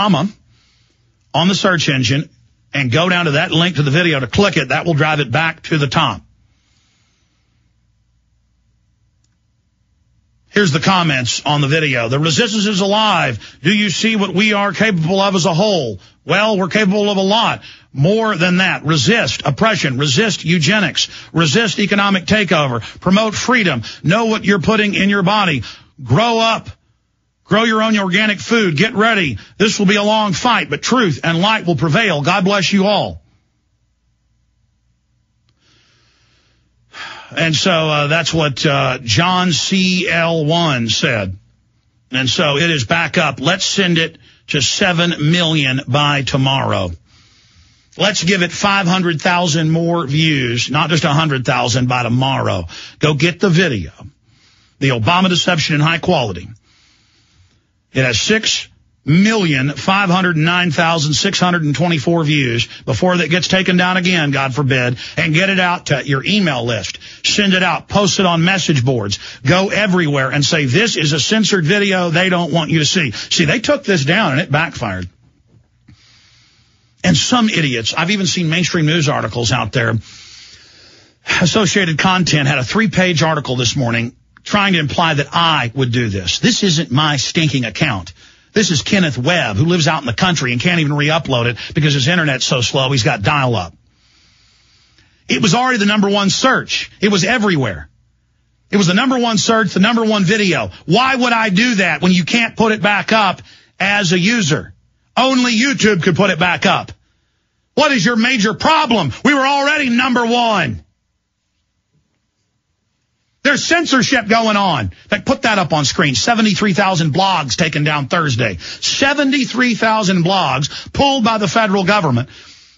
Obama on the search engine and go down to that link to the video to click it, that will drive it back to the top. Here's the comments on the video. The resistance is alive. Do you see what we are capable of as a whole? Well, we're capable of a lot. More than that. Resist oppression. Resist eugenics. Resist economic takeover. Promote freedom. Know what you're putting in your body. Grow up. Grow your own organic food. Get ready. This will be a long fight, but truth and light will prevail. God bless you all. And so that's what John CL1 said. And so it is back up. Let's send it to 7 million by tomorrow. Let's give it 500,000 more views, not just 100,000 by tomorrow. Go get the video, The Obama Deception in High Quality. It has 6,509,624 views before that gets taken down again, God forbid, and get it out to your email list. Send it out. Post it on message boards. Go everywhere and say, this is a censored video they don't want you to see. See, they took this down and it backfired. And some idiots, I've even seen mainstream news articles out there. Associated Content had a 3-page article this morning trying to imply that I would do this. This isn't my stinking account. This is Kenneth Webb, who lives out in the country and can't even re-upload it because his internet's so slow he's got dial-up. It was already the #1 search. It was everywhere. It was the #1 search, the #1 video. Why would I do that when you can't put it back up as a user? Only YouTube could put it back up. What is your major problem? We were already #1. There's censorship going on. In fact, put that up on screen. 73,000 blogs taken down Thursday. 73,000 blogs pulled by the federal government.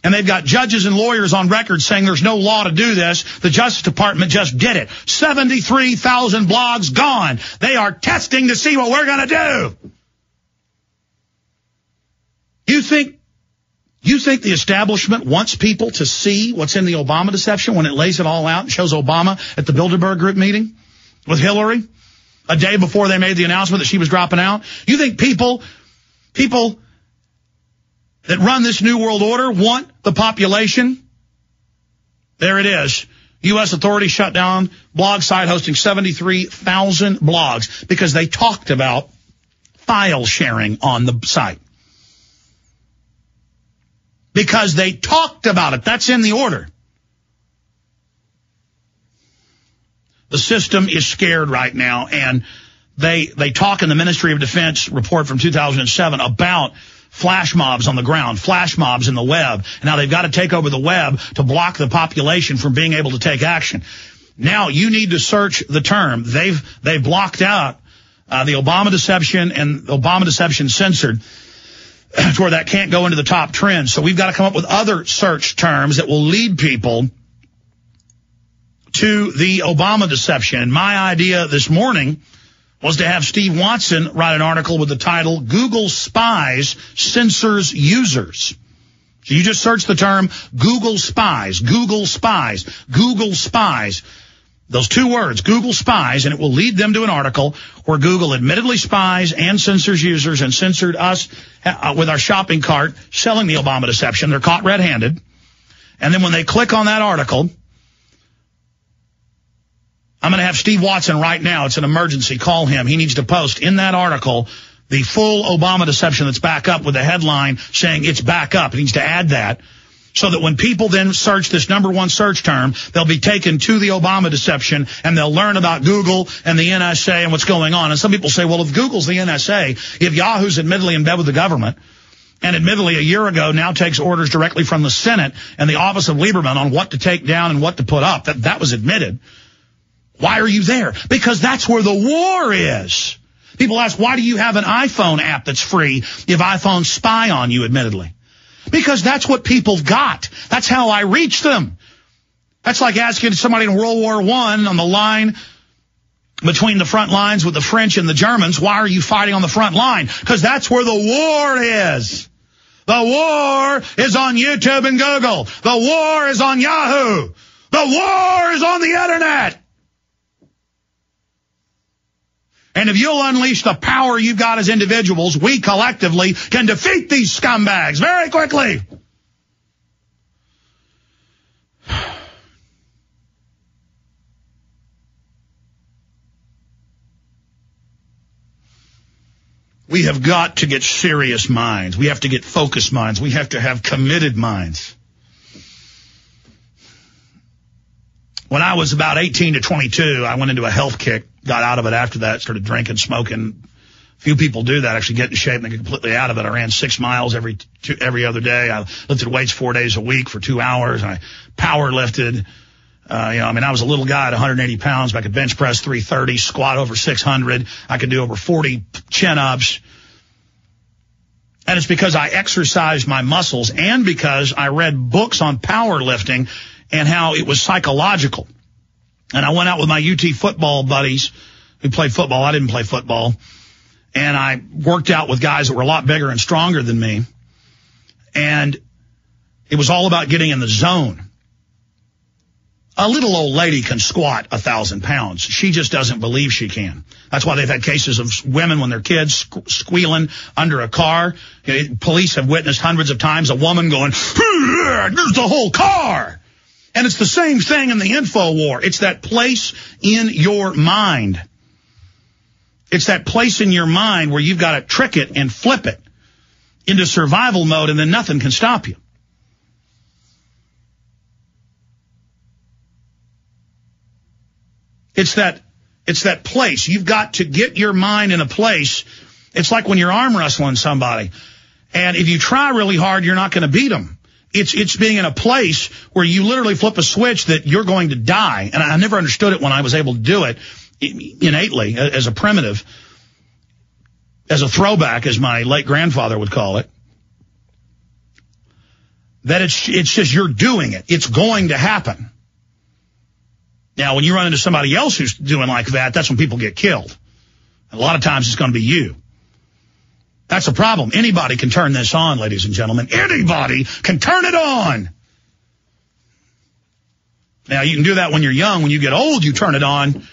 And they've got judges and lawyers on record saying there's no law to do this. The Justice Department just did it. 73,000 blogs gone. They are testing to see what we're going to do. You think the establishment wants people to see what's in the Obama Deception when it lays it all out and shows Obama at the Bilderberg Group meeting with Hillary a day before they made the announcement that she was dropping out? You think people that run this New World Order want the population? There it is. U.S. authorities shut down blog site hosting 73,000 blogs because they talked about file sharing on the site. Because they talked about it. That's in the order. The system is scared right now, and they talk in the Ministry of Defense report from 2007 about flash mobs on the ground, flash mobs in the web. Now they've got to take over the web to block the population from being able to take action. Now you need to search the term. They've blocked out the Obama Deception and Obama Deception Censored, to where that can't go into the top trend. So we've got to come up with other search terms that will lead people to the Obama Deception. And my idea this morning was to have Steve Watson write an article with the title, Google Spies Censors Users. So you just search the term Google Spies, Google Spies, Google Spies. Those two words, Google Spies, and it will lead them to an article where Google admittedly spies and censors users and censored us with our shopping cart selling the Obama Deception. They're caught red-handed. And then when they click on that article, I'm going to have Steve Watson right now. It's an emergency. Call him. He needs to post in that article the full Obama Deception that's back up with a headline saying it's back up. He needs to add that. So that when people then search this #1 search term, they'll be taken to the Obama Deception, and they'll learn about Google and the NSA and what's going on. And some people say, well, if Google's the NSA, if Yahoo's admittedly in bed with the government, and admittedly a year ago now takes orders directly from the Senate and the Office of Lieberman on what to take down and what to put up, that was admitted, why are you there? Because that's where the war is. People ask, why do you have an iPhone app that's free if iPhones spy on you, admittedly? Because that's what people got. That's how I reach them. That's like asking somebody in World War I on the line between the front lines with the French and the Germans, why are you fighting on the front line? Because that's where the war is. The war is on YouTube and Google. The war is on Yahoo. The war is on the Internet. And if you'll unleash the power you've got as individuals, we collectively can defeat these scumbags very quickly. We have got to get serious minds. We have to get focused minds. We have to have committed minds. When I was about 18 to 22, I went into a health kick, got out of it after that, started drinking, smoking. Few people do that, actually get in shape and they get completely out of it. I ran 6 miles every other day. I lifted weights 4 days a week for 2 hours. And I power lifted. I was a little guy at 180 pounds, but I could bench press 330, squat over 600. I could do over 40 chin-ups. And it's because I exercised my muscles and because I read books on powerlifting and how it was psychological. And I went out with my UT football buddies who played football. I didn't play football. And I worked out with guys that were a lot bigger and stronger than me. And it was all about getting in the zone. A little old lady can squat 1,000 pounds. She just doesn't believe she can. That's why they've had cases of women when their kids squealing under a car. Police have witnessed hundreds of times a woman going, there's the whole car. And it's the same thing in the info war. It's that place in your mind. It's that place in your mind where you've got to trick it and flip it into survival mode, and then nothing can stop you. It's that place. You've got to get your mind in a place. It's like when you're arm wrestling somebody. And if you try really hard, you're not going to beat them. It's being in a place where you literally flip a switch that you're going to die. And I never understood it when I was able to do it innately as a primitive, as a throwback, as my late grandfather would call it. That it's just you're doing it. It's going to happen. Now, when you run into somebody else who's doing like that, that's when people get killed. And a lot of times it's going to be you. That's the problem. Anybody can turn this on, ladies and gentlemen. Anybody can turn it on. Now, you can do that when you're young. When you get old, you turn it on.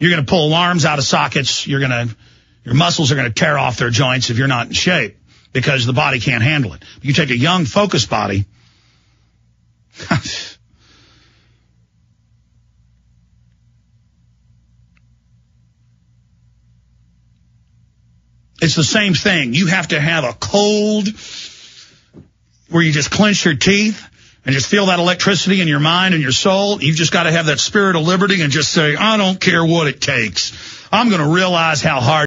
You're going to pull arms out of sockets. Your muscles are going to tear off their joints if you're not in shape because the body can't handle it. You take a young, focused body. It's the same thing. You have to have a cold where you just clench your teeth and just feel that electricity in your mind and your soul. You've just got to have that spirit of liberty and just say, I don't care what it takes. I'm going to realize how hard